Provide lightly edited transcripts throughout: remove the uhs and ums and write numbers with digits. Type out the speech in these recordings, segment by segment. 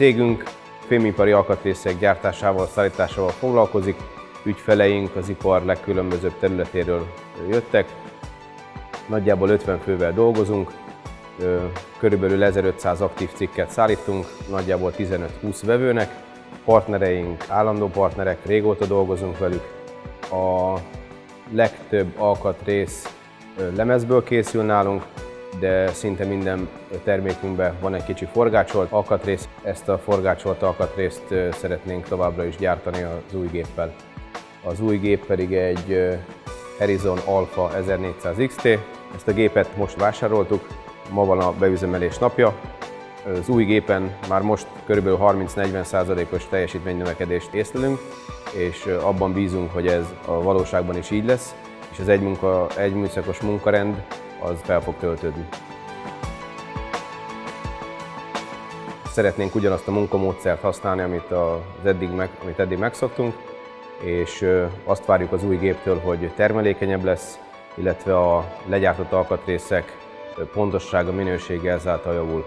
Cégünk fémipari alkatrészek gyártásával, szállításával foglalkozik, ügyfeleink az ipar legkülönbözőbb területéről jöttek. Nagyjából 50 fővel dolgozunk, körülbelül 1500 aktív cikket szállítunk, nagyjából 15-20 vevőnek. Partnereink, állandó partnerek, régóta dolgozunk velük. A legtöbb alkatrész lemezből készül nálunk, de szinte minden termékünkben van egy kicsi forgácsolt alkatrész. Ezt a forgácsolt alkatrészt szeretnénk továbbra is gyártani az új géppel. Az új gép pedig egy Horizon Alpha 1400 XT. Ezt a gépet most vásároltuk, ma van a beüzemelés napja. Az új gépen már most kb. 30-40%-os teljesítménynövekedést észlelünk, és abban bízunk, hogy ez a valóságban is így lesz, és az egy műszakos munkarend az fel fog töltődni. Szeretnénk ugyanazt a munkamódszert használni, amit eddig megszoktunk, és azt várjuk az új géptől, hogy termelékenyebb lesz, illetve a legyártott alkatrészek pontossága, minősége ezáltal javul.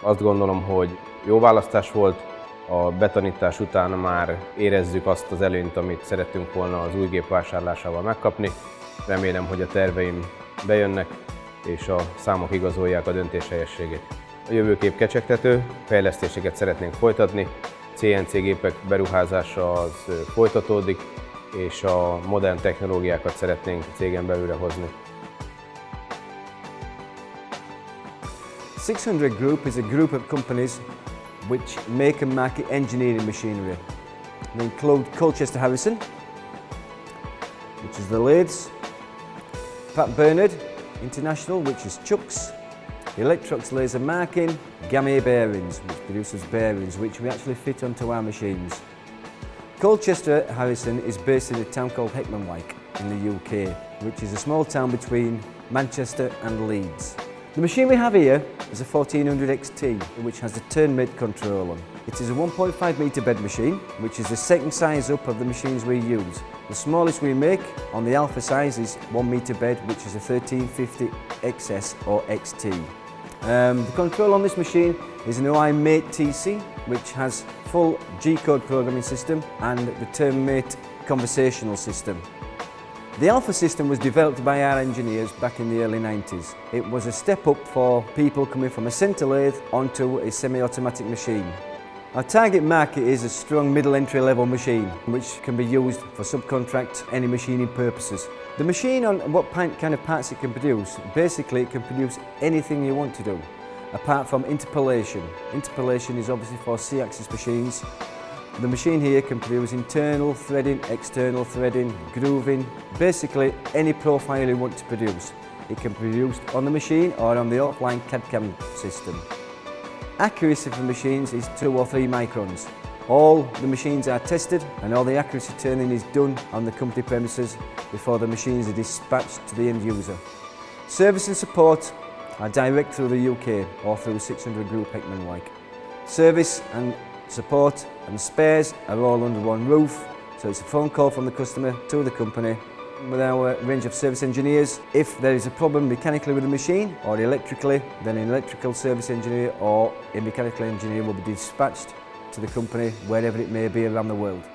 Azt gondolom, hogy jó választás volt, a betanítás után már érezzük azt az előnyt, amit szerettünk volna az új gép vásárlásával megkapni. Remélem, hogy a terveim bejönnek, és a számok igazolják a döntés helyességét. A jövőkép kecsegtető, fejlesztéseket szeretnénk folytatni, CNC gépek beruházása az folytatódik, és a modern technológiákat szeretnénk cégen belőle hozni. 600 Group is a group of companies which make and market engineering machinery. They include Colchester Harrison, which is the lathes, Pat Bernard, International, which is Chucks, Electrox laser marking, Gamma bearings, which produces bearings, which we actually fit onto our machines. Colchester Harrison is based in a town called Heckmanwick in the UK, which is a small town between Manchester and Leeds. The machine we have here is a 1400 XT, which has the TermMate controller. It is a 1.5 metre bed machine, which is the second size up of the machines we use. The smallest we make on the Alpha size is 1 metre bed, which is a 1350 XS or XT. The control on this machine is an OI Mate TC, which has full G-code programming system and the TermMate conversational system. The Alpha system was developed by our engineers back in the early 90s. It was a step up for people coming from a centre lathe onto a semi-automatic machine. Our target market is a strong middle entry level machine which can be used for subcontract any machining purposes. The machine on what kind of parts it can produce, basically it can produce anything you want to do apart from interpolation. Interpolation is obviously for C-axis machines. The machine here can produce internal threading, external threading, grooving, basically any profile you want to produce. It can be produced on the machine or on the offline CAD-CAM system. Accuracy for machines is 2 or 3 microns. All the machines are tested and all the accuracy turning is done on the company premises before the machines are dispatched to the end user. Service and support are direct through the UK or through 600 Group Heckmanwick. Service and support and spares are all under one roof, so it's a phone call from the customer to the company. With our range of service engineers, if there is a problem mechanically with the machine or electrically, then an electrical service engineer or a mechanical engineer will be dispatched to the company wherever it may be around the world.